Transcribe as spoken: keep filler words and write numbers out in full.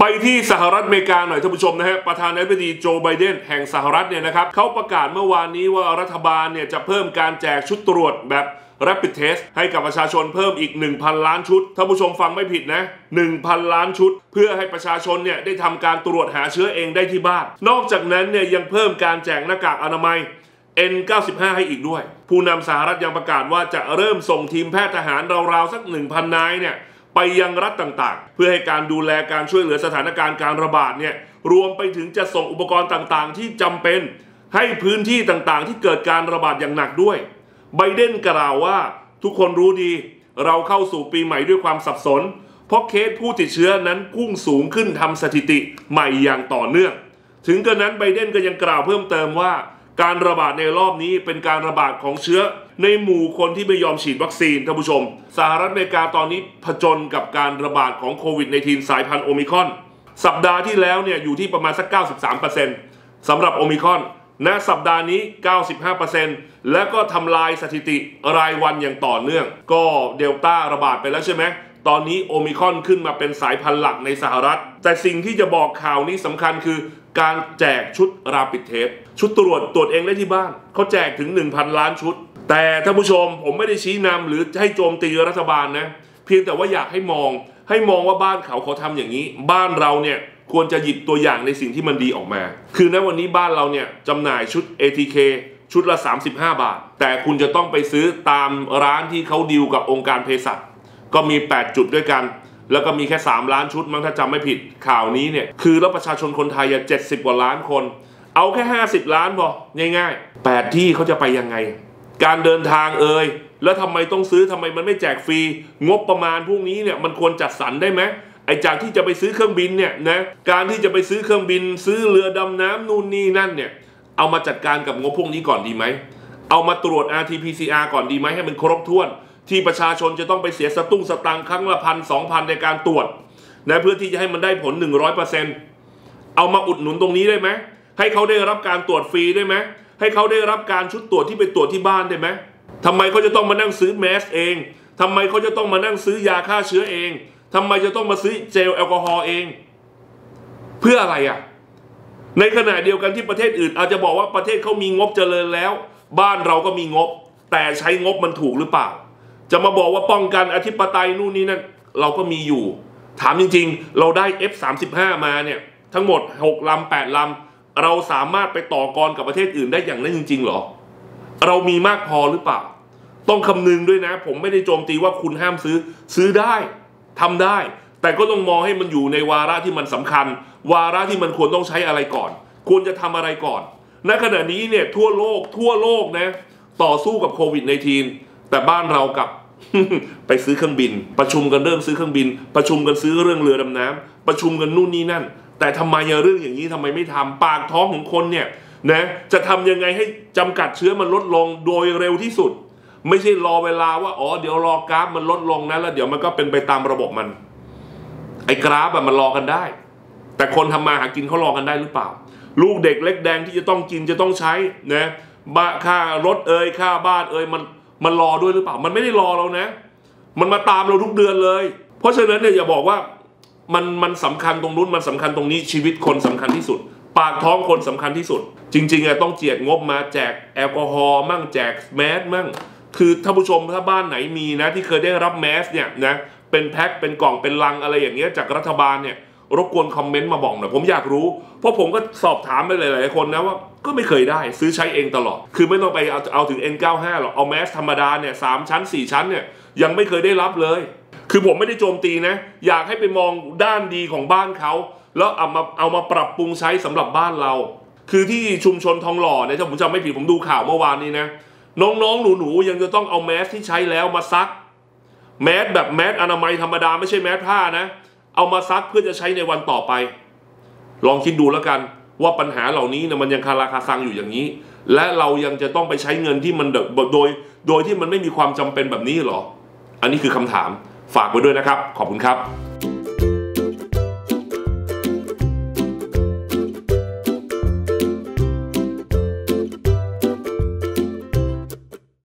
ไปที่สหรัฐอเมริกาหน่อยท่านผู้ชมนะฮะประธานาธิบดีโจไบเดนแห่งสหรัฐเนี่ยนะครับเขาประกาศเมื่อวานนี้ว่ารัฐบาลเนี่ยจะเพิ่มการแจกชุดตรวจแบบ Rapid Test ให้กับประชาชนเพิ่มอีก หนึ่งพันล้านชุดท่านผู้ชมฟังไม่ผิดนะ หนึ่งพันล้านชุดเพื่อให้ประชาชนเนี่ยได้ทำการตรวจหาเชื้อเองได้ที่บ้านนอกจากนั้นเนี่ยยังเพิ่มการแจกหน้ากากอนามัย เอ็น เก้าสิบห้า ให้อีกด้วยผู้นำสหรัฐยังประกาศว่าจะเริ่มส่งทีมแพทย์ทหารราวๆสัก หนึ่งพัน นายเนี่ยไปยังรัฐต่างๆเพื่อให้การดูแลการช่วยเหลือสถานการณ์การระบาดเนี่ยรวมไปถึงจะส่งอุปกรณ์ต่างๆที่จำเป็นให้พื้นที่ต่างๆที่เกิดการระบาดอย่างหนักด้วยไบเดนกล่าวว่าทุกคนรู้ดีเราเข้าสู่ปีใหม่ด้วยความสับสนเพราะเคสผู้ติดเชื้อนั้นพุ่งสูงขึ้นทำสถิติใหม่อย่างต่อเนื่องถึงกระนั้นไบเดนก็ยังกล่าวเพิ่มเติมว่าการระบาดในรอบนี้เป็นการระบาดของเชื้อในหมู่คนที่ไม่ยอมฉีดวัคซีนท่านผู้ชมสหรัฐอเมริกาตอนนี้ผจญกับการระบาดของโควิด สิบเก้า สายพันธุ์โอมิครอนสัปดาห์ที่แล้วเนี่ยอยู่ที่ประมาณสัก เก้าสิบสามเปอร์เซ็นต์ สำหรับโอมิครอนณสัปดาห์นี้ เก้าสิบห้าเปอร์เซ็นต์ และก็ทำลายสถิติรายวันอย่างต่อเนื่องก็เดลต้าระบาดไปแล้วใช่ไหมตอนนี้โอมิครอนขึ้นมาเป็นสายพันธุ์หลักในสหรัฐแต่สิ่งที่จะบอกข่าวนี้สำคัญคือการแจกชุด Rapid Test ชุดตรวจตรวจเองได้ที่บ้านเขาแจกถึง หนึ่งพันล้านชุดแต่ท่านผู้ชมผมไม่ได้ชี้นำหรือให้โจมตีรัฐบาลนะเพียงแต่ว่าอยากให้มองให้มองว่าบ้านเขาเขาทำอย่างนี้บ้านเราเนี่ยควรจะหยิบตัวอย่างในสิ่งที่มันดีออกมาคือณวันนี้บ้านเราเนี่ยจำหน่ายชุด เอ ที เค ชุดละสามสิบห้าบาทแต่คุณจะต้องไปซื้อตามร้านที่เขาดีลกับองค์การเภสัชก็มีแปดจุดด้วยกันแล้วก็มีแค่สามล้านชุดมั้งถ้าจำไม่ผิดข่าวนี้เนี่ยคือแล้วประชาชนคนไทยอ่ะเจ็ดสิบกว่าล้านคนเอาแค่ห้าสิบล้านพอง่ายๆแปดที่เขาจะไปยังไงการเดินทางเอ่ยแล้วทำไมต้องซื้อทำไมมันไม่แจกฟรีงบประมาณพวกนี้เนี่ยมันควรจัดสรรได้ไหมไอ้จากที่จะไปซื้อเครื่องบินเนี่ยนะการที่จะไปซื้อเครื่องบินซื้อเรือดำน้ำนู่นนี่นั่นเนี่ยเอามาจัดการกับงบพวกนี้ก่อนดีไหมเอามาตรวจ อาร์ ที พี ซี อาร์ ก่อนดีไหมให้มันครบถ้วนที่ประชาชนจะต้องไปเสียสตุ้งสตางค์ครั้งละพันสองพันในการตรวจนะเพื่อที่จะให้มันได้ผล หนึ่งร้อยเปอร์เซ็นต์ เอามาอุดหนุนตรงนี้ได้ไหมให้เขาได้รับการตรวจฟรีได้ไหมให้เขาได้รับการชุดตรวจที่ไปตรวจที่บ้านได้ไหมทำไมเขาจะต้องมานั่งซื้อแมสเองทำไมเขาจะต้องมานั่งซื้อยาฆ่าเชื้อเองทำไมจะต้องมาซื้อเจลแอลกอฮอล์เองเพื่ออะไรอ่ะในขณะเดียวกันที่ประเทศอื่นอาจจะบอกว่าประเทศเขามีงบเจริญแล้วบ้านเราก็มีงบแต่ใช้งบมันถูกหรือเปล่าจะมาบอกว่าป้องกันอธิปไตยนู่นนี่นั่นเราก็มีอยู่ถามจริงๆเราได้ เอฟ สามสิบห้า มาเนี่ยทั้งหมดหกลำแปดลำเราสามารถไปต่อกรกับประเทศอื่นได้อย่างนั้นจริงๆหรอเรามีมากพอหรือเปล่าต้องคำนึงด้วยนะผมไม่ได้โจมตีว่าคุณห้ามซื้อซื้อได้ทำได้แต่ก็ต้องมองให้มันอยู่ในวาระที่มันสำคัญวาระที่มันควรต้องใช้อะไรก่อนควรจะทำอะไรก่อนณขณะนี้เนี่ยทั่วโลกทั่วโลกนะต่อสู้กับโควิด สิบเก้า แต่บ้านเรากับ ไปซื้อเครื่องบินประชุมกันเรื่องซื้อเครื่องบินประชุมกันซื้อเรื่องเรือดำน้ำประชุมกันนู่นนี่นั่นแต่ทำไมเรื่องอย่างนี้ทำไมไม่ทำปากท้องของคนเนี่ยนะจะทำยังไงให้จำกัดเชื้อมันลดลงโดยเร็วที่สุดไม่ใช่รอเวลาว่าอ๋อเดี๋ยวรอกราฟมันลดลงนะแล้วเดี๋ยวมันก็เป็นไปตามระบบมันไอ้กราฟมันรอกันได้แต่คนทำมาหากินเขารอกันได้หรือเปล่าลูกเด็กเล็กแดงที่จะต้องกินจะต้องใช้นะค่ารถเอ่ยค่าบ้านเอ่ยมันมันรอด้วยหรือเปล่ามันไม่ได้รอเรานะมันมาตามเราทุกเดือนเลยเพราะฉะนั้นเนี่ยอย่าบอกว่ามันมันสำคัญตรงนู้นมันสำคัญตรงนี้ชีวิตคนสำคัญที่สุดปากท้องคนสำคัญที่สุดจริงๆอะต้องเจียดงบมาแจกแอลกอฮอล์มั่งแจกแมสมั่งคือท่านผู้ชมถ้าบ้านไหนมีนะที่เคยได้รับแมสเนี่ยนะเป็นแพ็คเป็นกล่องเป็นลังอะไรอย่างเงี้ยจากรัฐบาลเนี่ยรบกวนคอมเมนต์มาบอกหน่อยผมอยากรู้เพราะผมก็สอบถามไปหลายๆคนนะว่าก็ไม่เคยได้ซื้อใช้เองตลอดคือไม่ต้องไปเอาเอาถึง เอ็น เก้าสิบห้า หรอกเอาแมสธรรมดาเนี่ยสามชั้นสี่ชั้นเนี่ยยังไม่เคยได้รับเลยคือผมไม่ได้โจมตีนะอยากให้ไปมองด้านดีของบ้านเขาแล้วเอามาเอามาปรับปรุงใช้สำหรับบ้านเราคือที่ชุมชนทองหล่อเนี่ยถ้าผมจำไม่ผิดผมดูข่าวเมื่อวานนี้นะน้องๆหนูๆยังจะต้องเอาแมสที่ใช้แล้วมาซักแมสแบบแมสอนามัยธรรมดาไม่ใช่แมสผ้านะเอามาซักเพื่อจะใช้ในวันต่อไปลองคิดดูแล้วกันว่าปัญหาเหล่านี้เนี่ยมันยังคาราคาซังอยู่อย่างนี้และเรายังจะต้องไปใช้เงินที่มันโดยโดยที่มันไม่มีความจำเป็นแบบนี้หรออันนี้คือคำถามฝากไว้ด้วยนะครับขอบคุณครับ